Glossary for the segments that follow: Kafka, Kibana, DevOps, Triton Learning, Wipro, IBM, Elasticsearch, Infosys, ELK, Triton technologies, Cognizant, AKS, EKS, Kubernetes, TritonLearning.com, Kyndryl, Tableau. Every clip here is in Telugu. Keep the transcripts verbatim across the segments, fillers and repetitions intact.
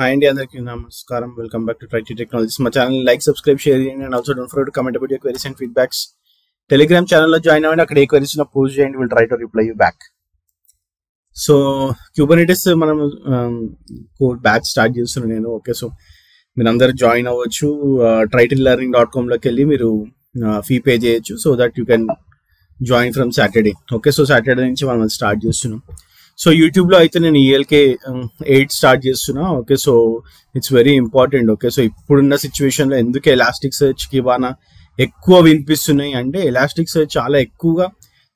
Hi India, namaskaram. Welcome back to Triton Technologies. My channel, like, subscribe, share, and also don't forget to comment about your queries and feedbacks. Telegram channel lo join avandi akkade queries na post cheyandi, we'll try to reply you back. So Kubernetes manam um, code batch start chestunnanu nenu. Okay, so meerandaru join avvachu. uh, Triton Learning dot com loki kelli meeru uh, fee pay cheyochu so that you can join from Saturday. Okay, so Saturday nunchi manam start chestunnam. So YouTube lo aithe nenu E L K eight start chestunna. Okay, so it's very important. Okay, so ippudunna situation lo enduke Elasticsearch ki vana ఎక్కువ వినిపిస్తున్నాయి అంటే ఎలాస్టిక్ సర్చ్ చాలా ఎక్కువగా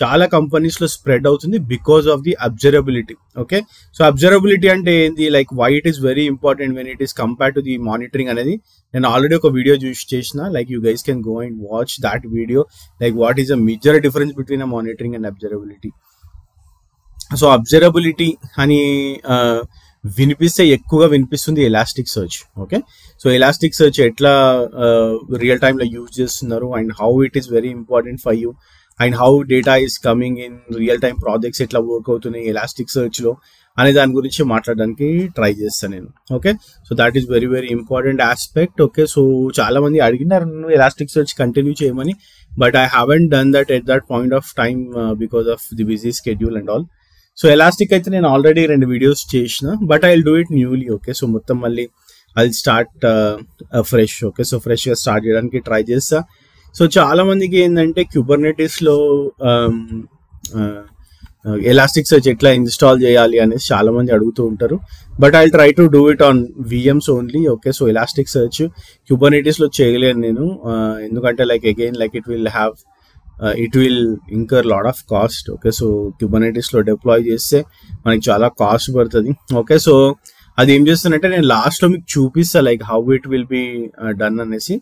చాలా కంపెనీస్లో స్ప్రెడ్ అవుతుంది because of the observability. Okay, so observability అంటే ఏంది, like why it is very important when it is compare to the monitoring అనేది నేను ఆల్రెడీ ఒక వీడియో చూసి చేసిన, like you guys can go and watch that video, like what is a major difference between a monitoring and observability. So observability అని వినిపిస్తే ఎక్కువగా వినిపిస్తుంది elastic search. Okay, so elastic search ఎట్లా రియల్ టైమ్లో యూజ్ చేస్తున్నారు and how it is very important for you and how data is coming in real time projects ఎట్లా వర్క్ అవుతున్నాయి ఎలాస్టిక్ సర్చ్లో అనే దాని గురించి మాట్లాడడానికి ట్రై చేస్తాను నేను. Okay, so that is very very important aspect. Okay, so చాలా మంది అడిగినారు నువ్వు ఎలాస్టిక్ సర్చ్ కంటిన్యూ చేయమని, but I haven't done that at that point of time because of the busy schedule and all. So elastic అయితే నేను ఆల్రెడీ రెండు వీడియోస్ చేసిన, but I will do it newly. Okay, so మొత్తం మళ్ళీ I will start fresh. Okay, so ఫ్రెష్గా స్టార్ట్ చేయడానికి ట్రై చేస్తా. సో చాలా మందికి ఏంటంటే క్యూబర్నెటిస్లో ఎలాస్టిక్ సర్చ్ ఎట్లా ఇన్స్టాల్ చేయాలి అనేసి చాలా మంది అడుగుతూ ఉంటారు, but I will try to do it on VMs only. Okay, so elastic search క్యూబర్నెటిస్లో చేయలేను నేను, ఎందుకంటే like again like it will have Uh, it will incur lot of cost. Okay, so Kubernetes lo deploy cheste manaki chaala cost bartadi. Okay, so adi em chestunante nenu last lo meeku chupista like how it will be uh, done anesi,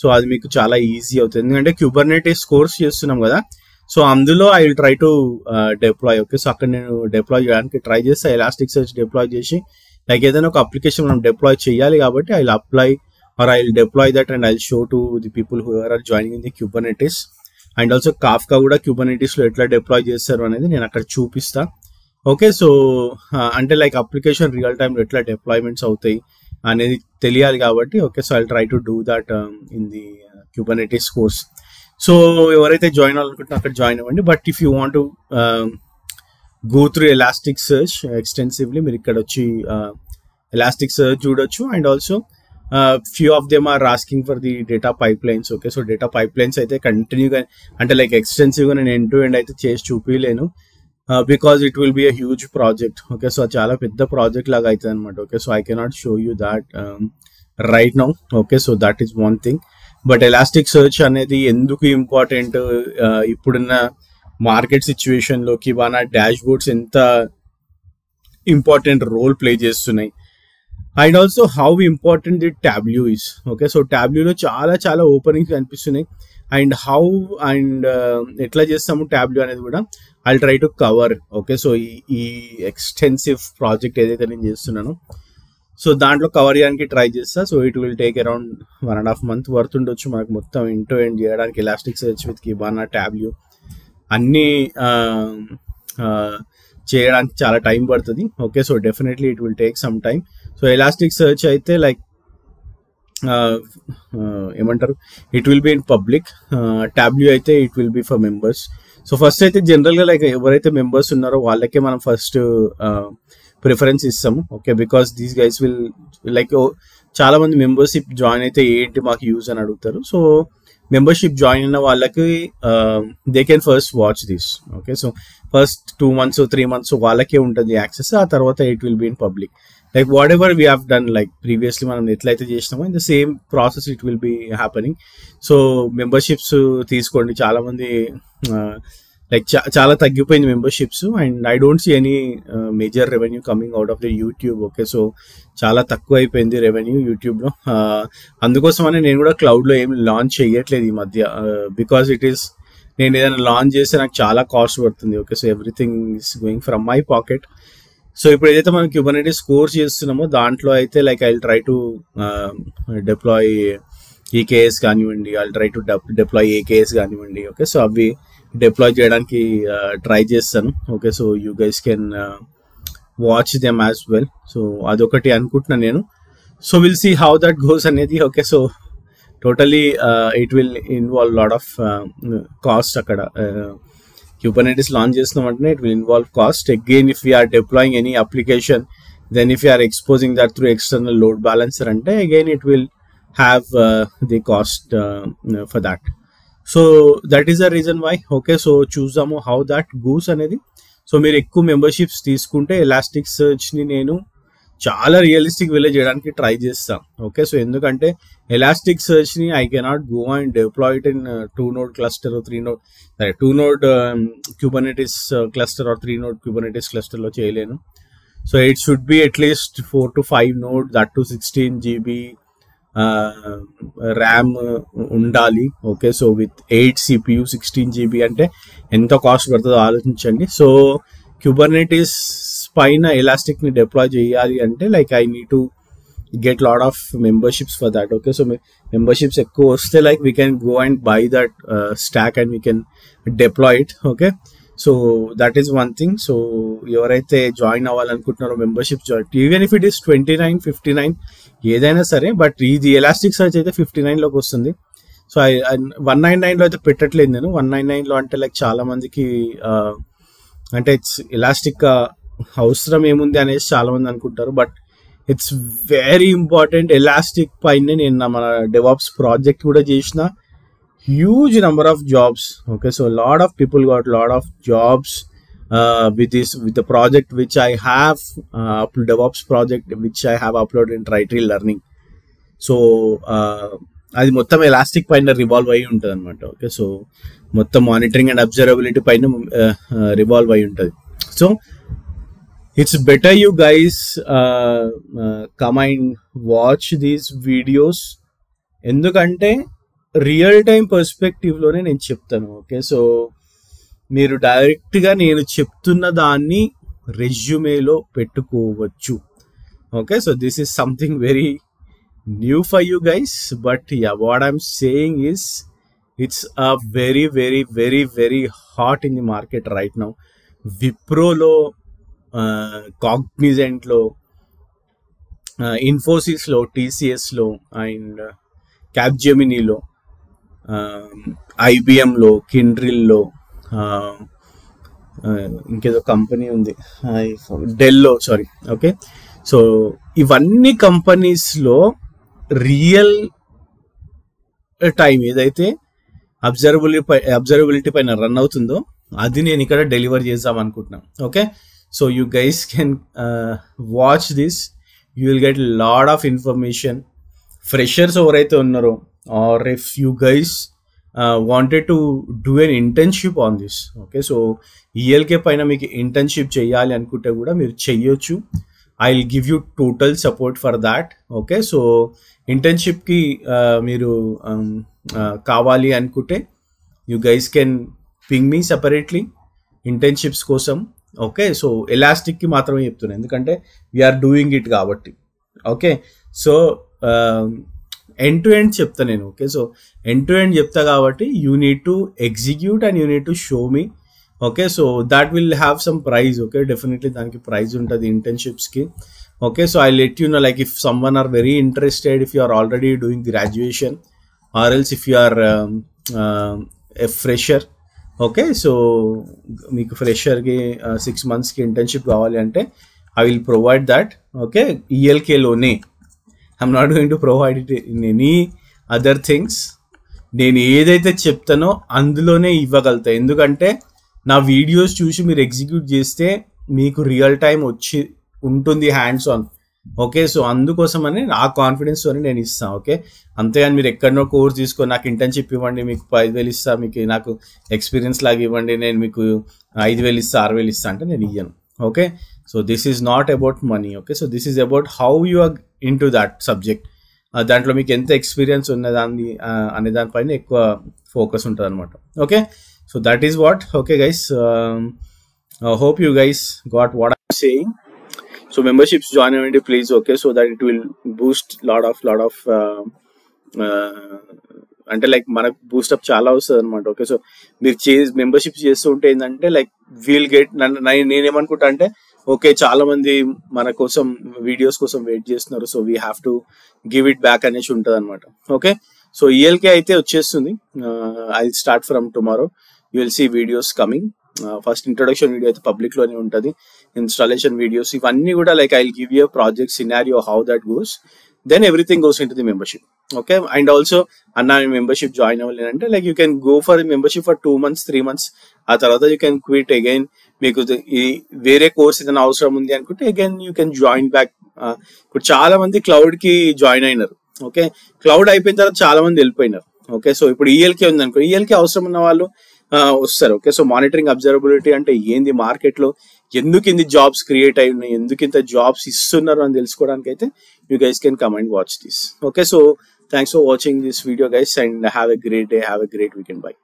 so adi meeku chaala easy avutadi endukante Kubernetes course chestunnam kada, so andulo I will try to uh, deploy. Okay, so akkada nenu deploy cheyadaniki try chesta Elasticsearch deploy chesi like edaina oka application manam deploy cheyali kabatti I will apply or I will deploy that and I will show to the people who are joining in the Kubernetes. And also Kafka కూడా క్యూబర్నెటీస్లో ఎట్లా డిప్లాయ్ చేస్తారు అనేది నేను అక్కడ చూపిస్తా. ఓకే, సో అంటే లైక్ అప్లికేషన్ రియల్ టైంలో ఎట్లా డిప్లాయ్మెంట్స్ అవుతాయి అనేది తెలియాలి కాబట్టి. Okay, so I will try to do that in the Kubernetes course. So ఎవరైతే జాయిన్ అవ్వాలనుకుంటున్నా అక్కడ జాయిన్ అవ్వండి, but if you want to go through elastic search extensively మీరు ఇక్కడ వచ్చి ఎలాస్టిక్ సర్చ్ చూడొచ్చు. And also Uh, few of them are asking for the data pipelines. Okay, so data pipelines aithe continue ga ante like extensive ga nenu end to end aithe chesi chupilenu because it will be a huge project. Okay, so chaala pedda project laga aitadi anamata. Okay, so I cannot show you that um, right now. Okay, so that is one thing, but Elasticsearch anedi enduku important uh, ipudunna market situation lo ki vana dashboards enta important role play chestunnai. And also how important the Tableau is. Okay, so టాబ్ల్యూలో చాలా చాలా ఓపెనింగ్స్ కనిపిస్తున్నాయి అండ్ హౌ అండ్ ఎట్లా చేస్తాము టాబ్ల్యూ అనేది కూడా I try to cover. Okay, so ఈ ఈ ఎక్స్టెన్సివ్ ప్రాజెక్ట్ ఏదైతే నేను చేస్తున్నానో సో దాంట్లో కవర్ చేయడానికి ట్రై చేస్తా. So it will take around one and half month worth ఉండొచ్చు మనకు మొత్తం ఎండ్ టు ఎండ్ చేయడానికి ఎలాస్టిక్సెర్చ్ విత్ కిబానా టాబ్ల్యూ అన్నీ చేయడానికి చాలా టైం పడుతుంది. Okay, so definitely it will take some time. So elastic search అయితే లైక్ ఏమంటారు it will be in public, Tableau అయితే it will be for members. So first అయితే జనరల్గా లైక్ ఎవరైతే మెంబర్స్ ఉన్నారో వాళ్ళకే మనం ఫస్ట్ ప్రిఫరెన్స్ ఇస్తాము. Okay, because these guys will like చాలామంది మెంబర్షిప్ జాయిన్ అయితే ఏంటి మాకు యూజ్ అని అడుగుతారు. సో మెంబర్షిప్ జాయిన్ అయిన వాళ్ళకి they can first watch this. Okay, so first two months three months వాళ్ళకే ఉంటుంది యాక్సెస్, ఆ తర్వాత it will be in public. Like whatever we have done like previously మనం ఎట్లయితే చేసినామో in the same process it will be happening. So memberships తీసుకోండి, చాలామంది లైక్ చా చాలా తగ్గిపోయింది memberships and I don't see any major revenue coming out of the YouTube. Okay, so చాలా తక్కువ అయిపోయింది రెవెన్యూ యూట్యూబ్లో, అందుకోసమనే నేను కూడా క్లౌడ్లో ఏం లాంచ్ చేయట్లేదు ఈ మధ్య, బికాస్ ఇట్ ఈస్ నేను ఏదైనా లాంచ్ చేస్తే నాకు చాలా కాస్ట్ పడుతుంది. Okay, so everything is going from my pocket. So ఇప్పుడు ఏదైతే మనం క్యూబర్నెటీస్ కోర్స్ చేస్తున్నామో దాంట్లో అయితే like I will try to deploy EKS కానివ్వండి, I will try to deploy AKS కానివ్వండి. ఓకే, సో అవి డిప్లాయ్ చేయడానికి ట్రై చేస్తాను. Okay, so you guys can watch them as well. So అదొకటి అనుకుంటున్నాను నేను. So we'll see how that goes, Anidhi. Okay, so totally uh, it will involve a lot of uh, cost. Uh, Kubernetes launches, it will involve cost. Again, if we are deploying any application, then if you are exposing that through external load balancer, and again it will have uh, the cost uh, for that. So that is the reason why. Okay, so choosamo how that goes anedi. So meer ekku memberships teeskunte Elasticsearch ni nenu chaala realistic vela cheyadaniki try chestam. Okay, so endukante Elasticsearch ni I cannot go and deploy it in uh, two node cluster or three node sorry two node um, Kubernetes uh, cluster or three node Kubernetes cluster lo cheyalenu. So it should be at least four to five node, that to sixteen G B uh, RAM undali. Okay, so with eight C P U, sixteen G B ante ento cost varthado aalochinchandi. So Kubernetes paina Elastic ni deploy cheyali ante like I need to get lot of memberships for that. Okay, so memberships ekku vaste like we can go and buy that uh, stack and we can deploy it. Okay, so that is one thing. So ఎవరైతే జాయిన్ అవ్వాలనుకుంటున్నారో membership join, even if it is twenty nine fifty nine ఏదైనా సరే, బట్ ఇది ఎలాస్టిక్ సర్చ్ అయితే ఫిఫ్టీ నైన్లోకి వస్తుంది. సో వన్ నైన్ నైన్లో అయితే పెట్టట్లేదు నేను. వన్ నైన్ నైన్లో అంటే లైక్ చాలా మందికి అంటే ఇట్స్ ఎలాస్టిక్ అవసరం ఏముంది అనేసి చాలా మంది అనుకుంటారు, but it's very important. Elastic పైన నేను మన డెవాప్స్ ప్రాజెక్ట్ కూడా చేసిన. Huge number of jobs. Okay, so a lot of people got lot of jobs uh, with this with the project which I have uh, DevOps project which I have uploaded in Triton Learning. So అది మొత్తం ఎలాస్టిక్ పైన రివాల్వ్ అయి ఉంటుంది అనమాట. ఓకే, సో మొత్తం మానిటరింగ్ అండ్ అబ్జర్వబిలిటీ పైన రివాల్వ్ అయి ఉంటుంది. So it's better you guys uh, uh, come and watch these videos, ఎందుకంటే రియల్ టైం పర్స్పెక్టివ్లోనే నేను చెప్తాను. ఓకే, సో మీరు డైరెక్ట్గా నేను చెప్తున్న దాన్ని రెజ్యూమేలో పెట్టుకోవచ్చు. Okay, so this is something very new for you guys, but yeah what I'm saying is it's a very very very very hot in the market right now. విప్రోలో, కాగ్నిజెంట్లో, ఇన్ఫోసిస్లో, టీసీఎస్లో అండ్ క్యాప్జెమినీలో, ఐబిఎంలో, కిండ్రిల్లో, ఇంకేదో కంపెనీ ఉంది డెల్లో, సారీ. ఓకే, సో ఇవన్నీ కంపెనీస్లో రియల్ టైం ఏదైతే అబ్జర్వబిలిటీ పై అబ్జర్వబిలిటీ పైన రన్ అవుతుందో అది నేను ఇక్కడ డెలివర్ చేద్దాం అనుకుంటున్నాను. Okay, so you guys can watch this, you will get lot of information. Freshers ఎవరైతే ఉన్నారో, or if you guys wanted to do an internship on this. Okay, so ELK పైన మీకు ఇంటర్న్షిప్ చేయాలి అనుకుంటే కూడా మీరు చెయ్యొచ్చు. I will give you total support for that. Okay, so ఇంటర్న్షిప్కి మీరు కావాలి అనుకుంటే you guys can ping me separately internships కోసం. ఓకే, సో ఎలాస్టిక్కి మాత్రమే చెప్తున్నాను ఎందుకంటే వీఆర్ డూయింగ్ ఇట్ కాబట్టి. Okay, so end to end చెప్తా నేను. Okay, so end to end చెప్తా కాబట్టి you need to execute and you need to show me. Okay, so that will have some praise. Okay, definitely దానికి ప్రైజ్ ఉంటుంది ఇంటర్న్షిప్స్కి. Okay, so I let you know like if someone are very interested, if you are already doing the graduation or else if you are a fresher. Okay, so మీకు ఫ్రెషర్కి సిక్స్ మంత్స్కి ఇంటర్న్షిప్ కావాలి అంటే I will provide that. Okay, ఈఎల్కేలోనే I'm not going to provide it in any other things. నేను ఏదైతే చెప్తానో అందులోనే ఇవ్వగలుగుతా, ఎందుకంటే నా వీడియోస్ చూసి మీరు ఎగ్జిక్యూట్ చేస్తే మీకు రియల్ టైం వచ్చి ఉంటుంది హ్యాండ్స్ ఆన్. ఓకే, సో అందుకోసం అని ఆ కాన్ఫిడెన్స్ అని నేను ఇస్తాను. ఓకే, అంతేగాని మీరు ఎక్కడనో కోర్స్ తీసుకొని నాకు ఇంటర్న్షిప్ ఇవ్వండి, మీకు ఐదు వేలు ఇస్తా, మీకు నాకు ఎక్స్పీరియన్స్ లాగా ఇవ్వండి, నేను మీకు ఐదు వేలు ఇస్తా ఆరు వేలు ఇస్తా అంటే నేను ఇయ్యను. Okay, so this is not about money. Okay, so this is about how you are into that subject. దాంట్లో మీకు ఎంత ఎక్స్పీరియన్స్ ఉన్నదాన్ని అనే దానిపైన ఎక్కువ ఫోకస్ ఉంటుంది అనమాట. Okay, so that is what. Okay guys, hope you guys got what I'm saying. So memberships join అవ్వండి please. Okay, so that it will boost lot of lot of అంటే లైక్ మనకు బూస్టప్ చాలా వస్తుంది అనమాట. ఓకే, సో మీరు చే మెంబర్షిప్ చేస్తూ ఉంటే ఏంటంటే లైక్ వీల్ గెట్ నన్ను నేనేమనుకుంటా అంటే okay, chala mandi mana kosam videos kosam wait chestunaru, so we have to give it back anesi untadu anamata. Okay, so E L K aithe vachchestundi. uh, I'll start from tomorrow. You will see videos coming. Uh, first introduction video aithe public lone untadi, installation videos ivanni kuda, like I'll give you a project scenario how that goes, then everything goes into the membership. Okay, and also anna membership join avvalani ante, like you can go for a membership for two months, three months, aa tarvata you can quit again. Meeku ee vere course edana avasaram undi anukunte again you can join back. Kuda chaala mandi cloud ki join ayinaru. Okay, cloud ayipoyina tarvata chaala mandi ellipoyinaru. Okay, so ipudu E L K undi anukondi, E L K avasaram unna vallu వస్తారు. ఓకే, సో మానిటరింగ్ అబ్జర్వబిలిటీ అంటే ఏంది, మార్కెట్లో ఎందుకు ఇంత జాబ్స్ క్రియేట్ అయి ఉన్నాయి, ఎందుకు ఇంత జాబ్స్ ఇస్తున్నారు అని తెలుసుకోవడానికి అయితే you guys can come and watch this. Okay, so thanks for watching this video guys, and have a great day, have a great weekend, by.